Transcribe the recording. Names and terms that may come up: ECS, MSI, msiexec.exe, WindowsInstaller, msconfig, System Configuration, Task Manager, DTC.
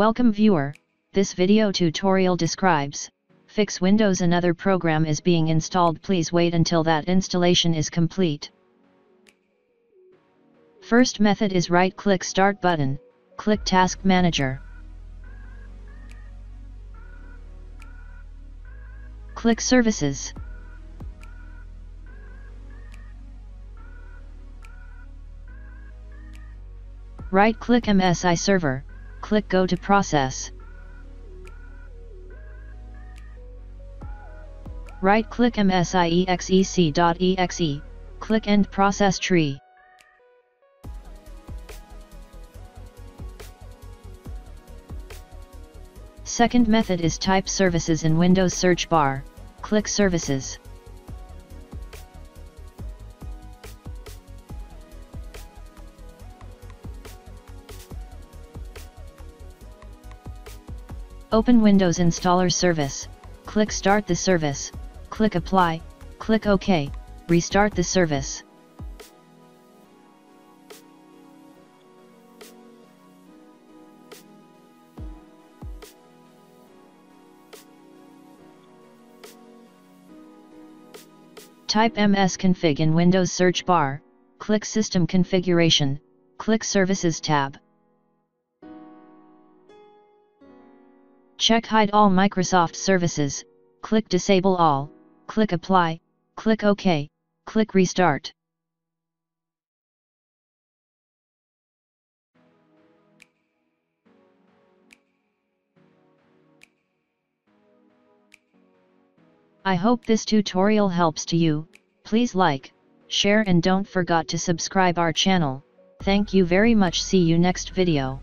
Welcome viewer, this video tutorial describes, fix Windows. Another program is being installed, please wait until that installation is complete. First method is right click Start button, click Task Manager. Click Services. Right click MSI Server, click Go to Process. Right click msiexec.exe, click End Process Tree. Second method is type services in Windows search bar, click Services. Open Windows Installer Service, click Start the service, click Apply, click OK, restart the service. Type msconfig in Windows search bar, click System Configuration, click Services tab. Check Hide all Microsoft services, click Disable all, click Apply, click OK, click Restart. I hope this tutorial helps to you. Please like, share and don't forget to subscribe our channel. Thank you very much. See you next video.